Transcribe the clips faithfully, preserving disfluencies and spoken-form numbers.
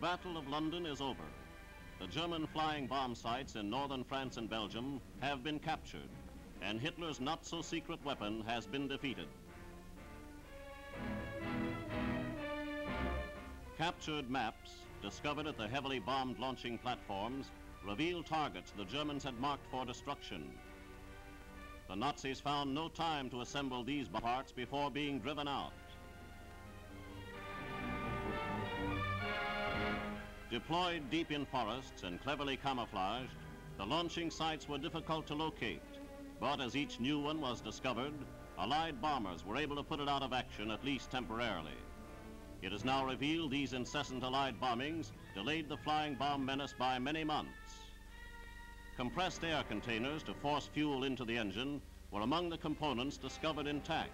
Battle of London is over. The German flying bomb sites in northern France and Belgium have been captured, and Hitler's not-so-secret weapon has been defeated. Captured maps, discovered at the heavily bombed launching platforms, reveal targets the Germans had marked for destruction. The Nazis found no time to assemble these parts before being driven out. Deployed deep in forests and cleverly camouflaged, the launching sites were difficult to locate, but as each new one was discovered, Allied bombers were able to put it out of action, at least temporarily. It is now revealed these incessant Allied bombings delayed the flying bomb menace by many months. Compressed air containers to force fuel into the engine were among the components discovered intact.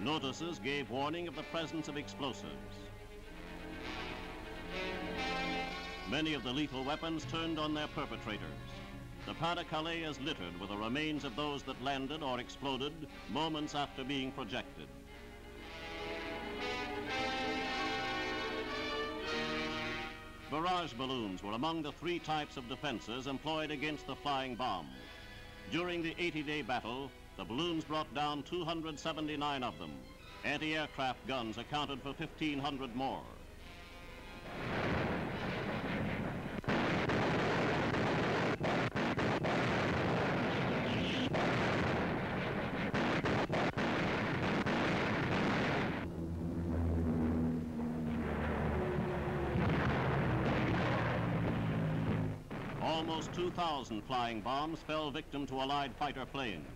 Notices gave warning of the presence of explosives. Many of the lethal weapons turned on their perpetrators. The Pas-de-Calais is littered with the remains of those that landed or exploded moments after being projected. Barrage balloons were among the three types of defenses employed against the flying bomb. During the eighty-day battle, the balloons brought down two hundred seventy-nine of them. Anti-aircraft guns accounted for fifteen hundred more. Almost two thousand flying bombs fell victim to Allied fighter planes.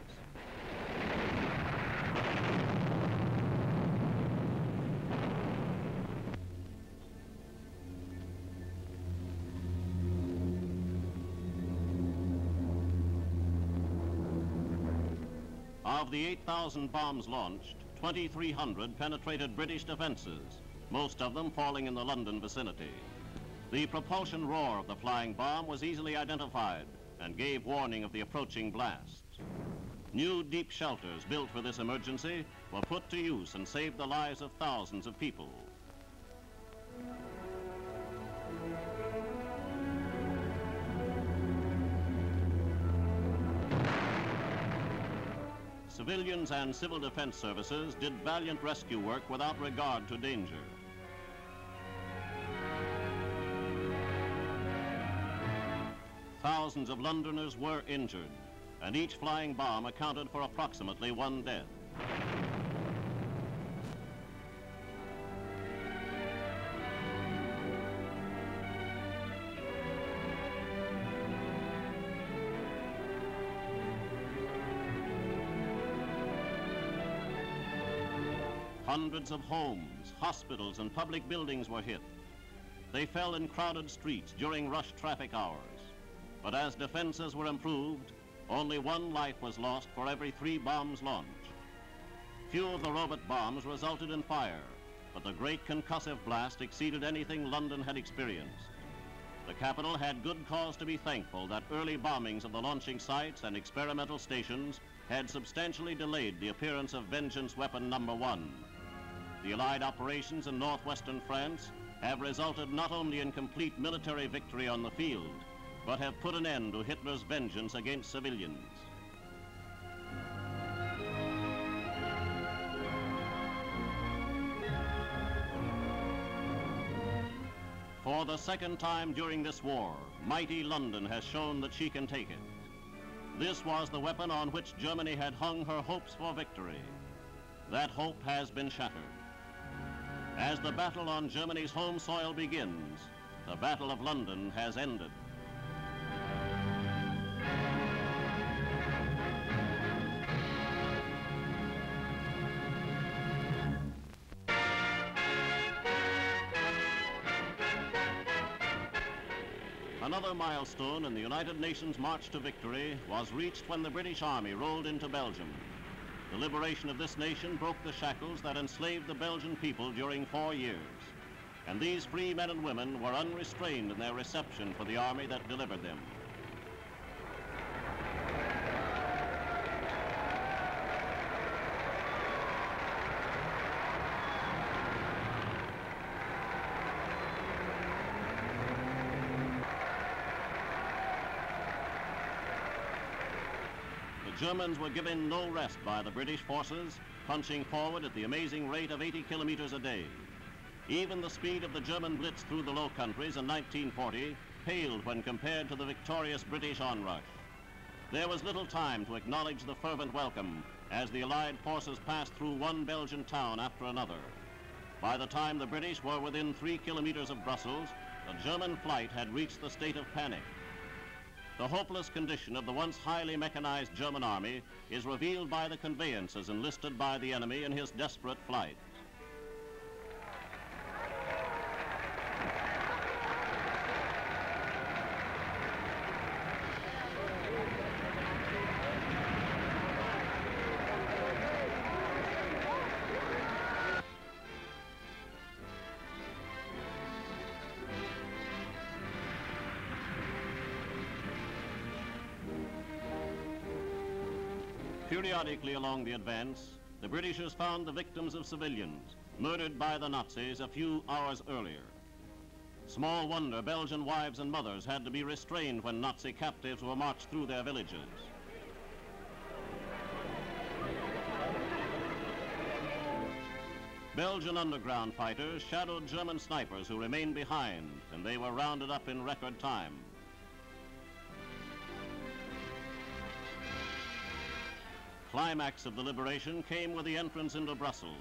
Of the eight thousand bombs launched, twenty-three hundred penetrated British defenses, most of them falling in the London vicinity. The propulsion roar of the flying bomb was easily identified and gave warning of the approaching blast. New deep shelters built for this emergency were put to use and saved the lives of thousands of people. Civilians and civil defense services did valiant rescue work without regard to danger. Thousands of Londoners were injured, and each flying bomb accounted for approximately one death. Hundreds of homes, hospitals, and public buildings were hit. They fell in crowded streets during rush traffic hours. But as defenses were improved, only one life was lost for every three bombs launched. Few of the robot bombs resulted in fire, but the great concussive blast exceeded anything London had experienced. The capital had good cause to be thankful that early bombings of the launching sites and experimental stations had substantially delayed the appearance of vengeance weapon number one. The Allied operations in northwestern France have resulted not only in complete military victory on the field, but have put an end to Hitler's vengeance against civilians. For the second time during this war, mighty London has shown that she can take it. This was the weapon on which Germany had hung her hopes for victory. That hope has been shattered. As the battle on Germany's home soil begins, the Battle of London has ended. Another milestone in the United Nations march to victory was reached when the British Army rolled into Belgium. The liberation of this nation broke the shackles that enslaved the Belgian people during four years, and these free men and women were unrestrained in their reception for the army that delivered them. Germans were given no rest by the British forces, punching forward at the amazing rate of eighty kilometers a day. Even the speed of the German blitz through the Low Countries in nineteen forty paled when compared to the victorious British onrush. There was little time to acknowledge the fervent welcome as the Allied forces passed through one Belgian town after another. By the time the British were within three kilometers of Brussels, the German flight had reached the state of panic. The hopeless condition of the once highly mechanized German army is revealed by the conveyances enlisted by the enemy in his desperate flight. Periodically along the advance, the Britishers found the victims of civilians, murdered by the Nazis a few hours earlier. Small wonder Belgian wives and mothers had to be restrained when Nazi captives were marched through their villages. Belgian underground fighters shadowed German snipers who remained behind, and they were rounded up in record time. The climax of the liberation came with the entrance into Brussels.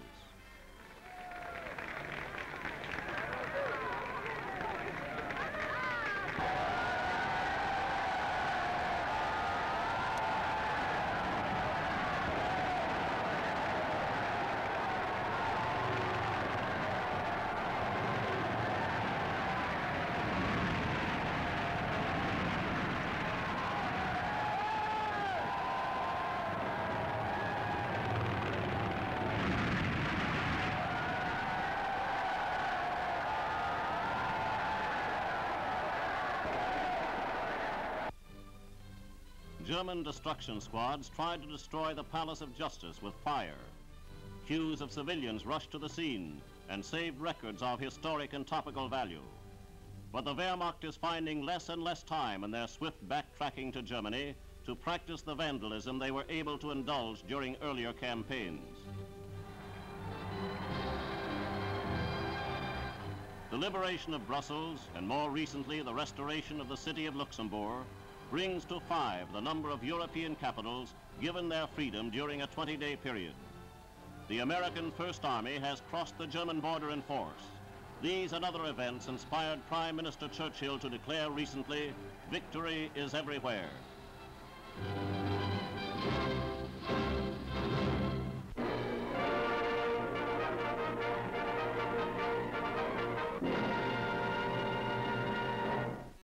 German destruction squads tried to destroy the Palace of Justice with fire. Queues of civilians rushed to the scene and saved records of historic and topical value. But the Wehrmacht is finding less and less time in their swift backtracking to Germany to practice the vandalism they were able to indulge during earlier campaigns. The liberation of Brussels, and more recently the restoration of the city of Luxembourg, brings to five the number of European capitals given their freedom during a twenty-day period. The American First Army has crossed the German border in force. These and other events inspired Prime Minister Churchill to declare recently, "Victory is everywhere."